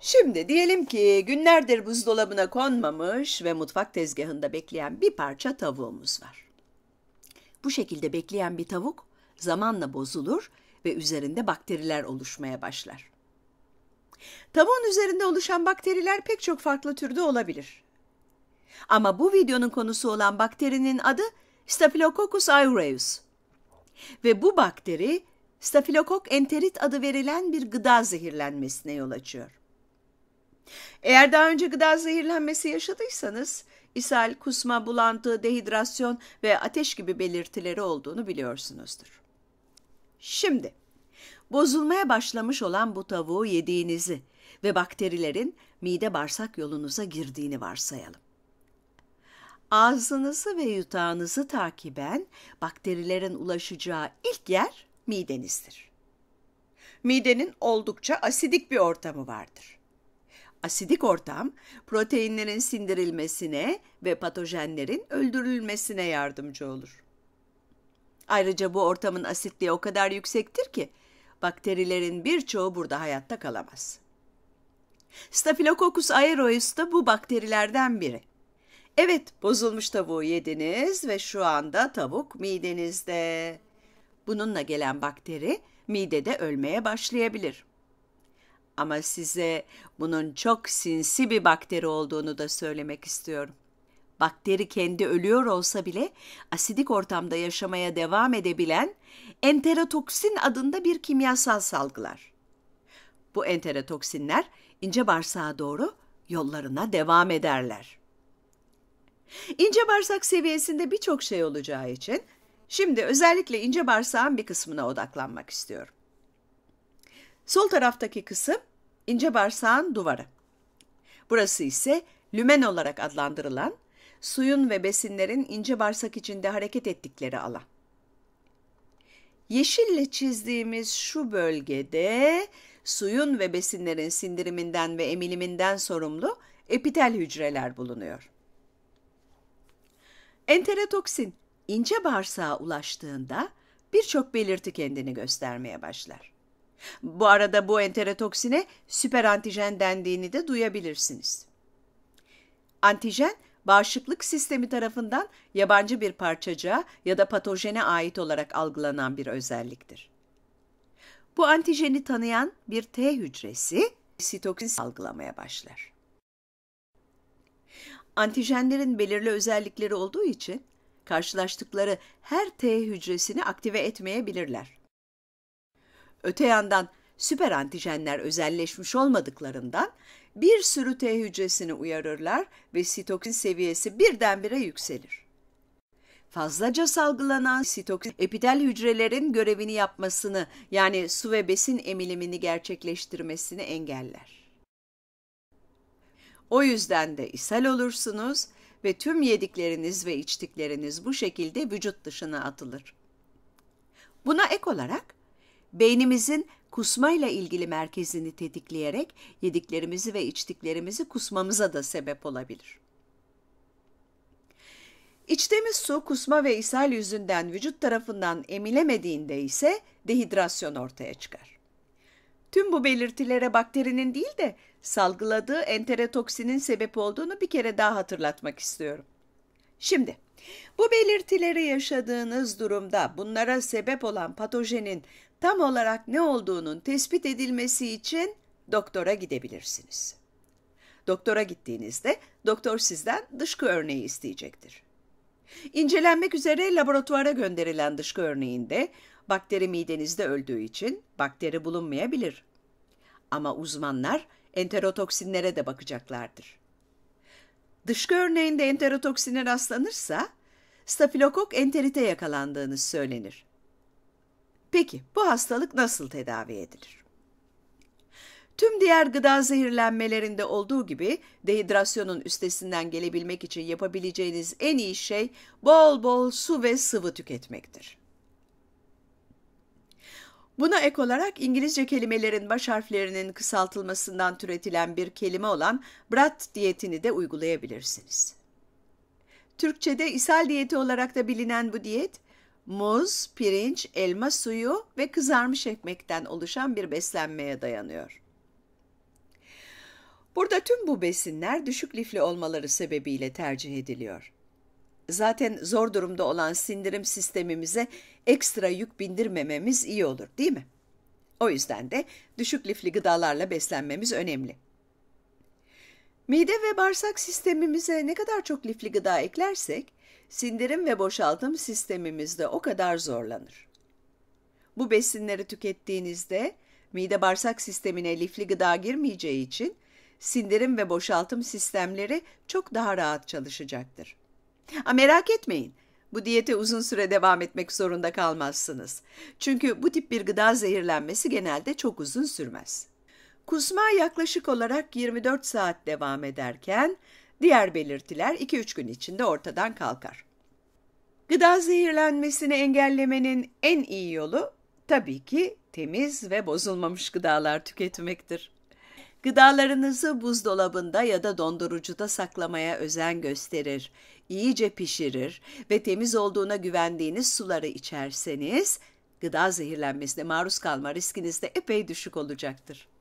Şimdi diyelim ki günlerdir buzdolabına konmamış ve mutfak tezgahında bekleyen bir parça tavuğumuz var. Bu şekilde bekleyen bir tavuk zamanla bozulur ve üzerinde bakteriler oluşmaya başlar. Tavuğun üzerinde oluşan bakteriler pek çok farklı türde olabilir. Ama bu videonun konusu olan bakterinin adı Staphylococcus aureus. Ve bu bakteri Stafilokok enterit adı verilen bir gıda zehirlenmesine yol açıyor. Eğer daha önce gıda zehirlenmesi yaşadıysanız, ishal, kusma, bulantı, dehidrasyon ve ateş gibi belirtileri olduğunu biliyorsunuzdur. Şimdi, bozulmaya başlamış olan bu tavuğu yediğinizi ve bakterilerin mide bağırsak yolunuza girdiğini varsayalım. Ağzınızı ve yutağınızı takiben bakterilerin ulaşacağı ilk yer midenizdir. Midenin oldukça asidik bir ortamı vardır. Asidik ortam, proteinlerin sindirilmesine ve patojenlerin öldürülmesine yardımcı olur. Ayrıca bu ortamın asitliği o kadar yüksektir ki, bakterilerin birçoğu burada hayatta kalamaz. Staphylococcus aureus da bu bakterilerden biri. Evet, bozulmuş tavuğu yediniz ve şu anda tavuk midenizde. Bununla gelen bakteri midede ölmeye başlayabilir. Ama size bunun çok sinsi bir bakteri olduğunu da söylemek istiyorum. Bakteri kendi ölüyor olsa bile asidik ortamda yaşamaya devam edebilen enterotoksin adında bir kimyasal salgılar. Bu enterotoksinler ince bağırsağa doğru yollarına devam ederler. İnce bağırsak seviyesinde birçok şey olacağı için şimdi özellikle ince bağırsağın bir kısmına odaklanmak istiyorum. Sol taraftaki kısım ince bağırsağın duvarı. Burası ise lümen olarak adlandırılan suyun ve besinlerin ince bağırsak içinde hareket ettikleri alan. Yeşille çizdiğimiz şu bölgede suyun ve besinlerin sindiriminden ve emiliminden sorumlu epitel hücreler bulunuyor. Enterotoksin ince bağırsağa ulaştığında birçok belirti kendini göstermeye başlar. Bu arada bu enterotoksine süperantijen dendiğini de duyabilirsiniz. Antijen, bağışıklık sistemi tarafından yabancı bir parçacığa ya da patojene ait olarak algılanan bir özelliktir. Bu antijeni tanıyan bir T hücresi sitokin salgılamaya başlar. Antijenlerin belirli özellikleri olduğu için karşılaştıkları her T hücresini aktive etmeyebilirler. Öte yandan süper antijenler özelleşmiş olmadıklarından bir sürü T hücresini uyarırlar ve sitokin seviyesi birdenbire yükselir. Fazlaca salgılanan sitokin epitel hücrelerin görevini yapmasını yani su ve besin emilimini gerçekleştirmesini engeller. O yüzden de ishal olursunuz ve tüm yedikleriniz ve içtikleriniz bu şekilde vücut dışına atılır. Buna ek olarak beynimizin kusmayla ilgili merkezini tetikleyerek yediklerimizi ve içtiklerimizi kusmamıza da sebep olabilir. İçtiğimiz su kusma ve ishal yüzünden vücut tarafından emilemediğinde ise dehidrasyon ortaya çıkar. Tüm bu belirtilere bakterinin değil de salgıladığı enterotoksinin sebep olduğunu bir kere daha hatırlatmak istiyorum. Şimdi, bu belirtileri yaşadığınız durumda bunlara sebep olan patojenin tam olarak ne olduğunun tespit edilmesi için doktora gidebilirsiniz. Doktora gittiğinizde doktor sizden dışkı örneği isteyecektir. İncelenmek üzere laboratuvara gönderilen dışkı örneğinde bakteri midenizde öldüğü için bakteri bulunmayabilir. Ama uzmanlar enterotoksinlere de bakacaklardır. Dışkı örneğinde enterotoksine rastlanırsa Stafilokok enterite yakalandığınız söylenir. Peki bu hastalık nasıl tedavi edilir? Tüm diğer gıda zehirlenmelerinde olduğu gibi dehidrasyonun üstesinden gelebilmek için yapabileceğiniz en iyi şey bol bol su ve sıvı tüketmektir. Buna ek olarak İngilizce kelimelerin baş harflerinin kısaltılmasından türetilen bir kelime olan BRAT diyetini de uygulayabilirsiniz. Türkçe'de ishal diyeti olarak da bilinen bu diyet, muz, pirinç, elma suyu ve kızarmış ekmekten oluşan bir beslenmeye dayanıyor. Burada tüm bu besinler düşük lifli olmaları sebebiyle tercih ediliyor. Zaten zor durumda olan sindirim sistemimize ekstra yük bindirmememiz iyi olur, değil mi? O yüzden de düşük lifli gıdalarla beslenmemiz önemli. Mide ve bağırsak sistemimize ne kadar çok lifli gıda eklersek, sindirim ve boşaltım sistemimiz de o kadar zorlanır. Bu besinleri tükettiğinizde mide bağırsak sistemine lifli gıda girmeyeceği için sindirim ve boşaltım sistemleri çok daha rahat çalışacaktır. Ama merak etmeyin, bu diyete uzun süre devam etmek zorunda kalmazsınız. Çünkü bu tip bir gıda zehirlenmesi genelde çok uzun sürmez. Kusma yaklaşık olarak 24 saat devam ederken, diğer belirtiler 2-3 gün içinde ortadan kalkar. Gıda zehirlenmesini engellemenin en iyi yolu tabii ki temiz ve bozulmamış gıdalar tüketmektir. Gıdalarınızı buzdolabında ya da dondurucuda saklamaya özen gösterir, iyice pişirir ve temiz olduğuna güvendiğiniz suları içerseniz, gıda zehirlenmesine maruz kalma riskiniz de epey düşük olacaktır.